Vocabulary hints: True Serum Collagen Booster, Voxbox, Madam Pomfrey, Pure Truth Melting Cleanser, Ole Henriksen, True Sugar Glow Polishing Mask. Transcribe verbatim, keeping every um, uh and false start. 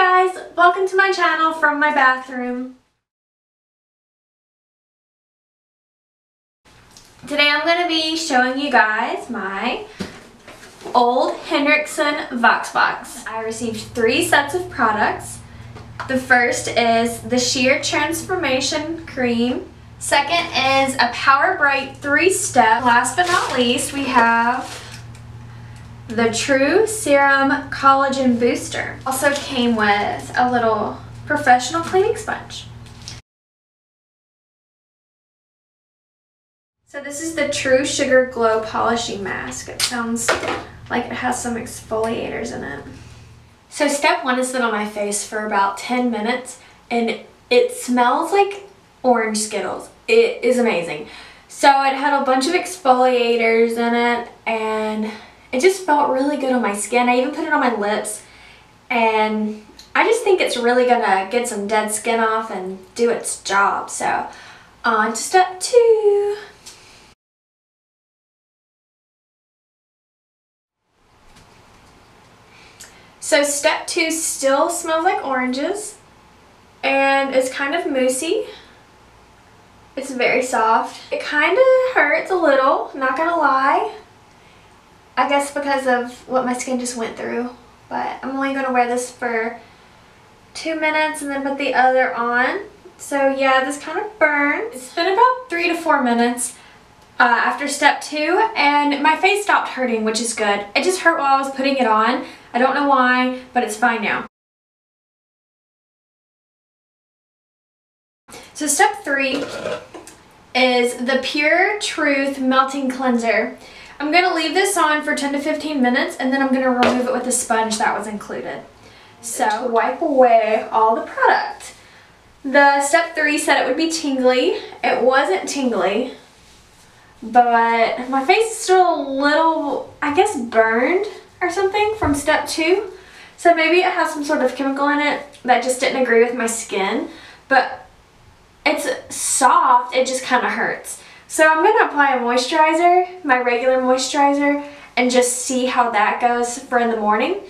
guys, welcome to my channel from my bathroom. Today I'm going to be showing you guys my Ole Henriksen Voxbox. I received three sets of products. The first is the Sheer Transformation Cream. Second is a Power Bright three step. Last but not least, we have the True Serum Collagen Booster. Also came with a little professional cleaning sponge. So this is the True Sugar Glow Polishing Mask. It sounds like it has some exfoliators in it. So step one is sit on my face for about ten minutes, and it smells like orange Skittles. It is amazing. So it had a bunch of exfoliators in it, and it just felt really good on my skin. I even put it on my lips, and I just think it's really gonna get some dead skin off and do its job. So on to step two. So step two still smells like oranges, and it's kind of moussey. It's very soft. It kind of hurts a little, not gonna lie. I guess because of what my skin just went through, but I'm only gonna wear this for two minutes and then put the other on. So yeah, this kind of burns. It's been about three to four minutes uh, after step two, and my face stopped hurting, which is good. It just hurt while I was putting it on. I don't know why, but it's fine now. So step three is the Pure Truth Melting Cleanser. I'm going to leave this on for ten to fifteen minutes, and then I'm going to remove it with the sponge that was included. So wipe away all the product. The step three said it would be tingly. It wasn't tingly, but my face is still a little, I guess, burned or something from step two. So maybe it has some sort of chemical in it that just didn't agree with my skin, but it's soft, it just kind of hurts. So I'm gonna apply a moisturizer, my regular moisturizer, and just see how that goes for in the morning.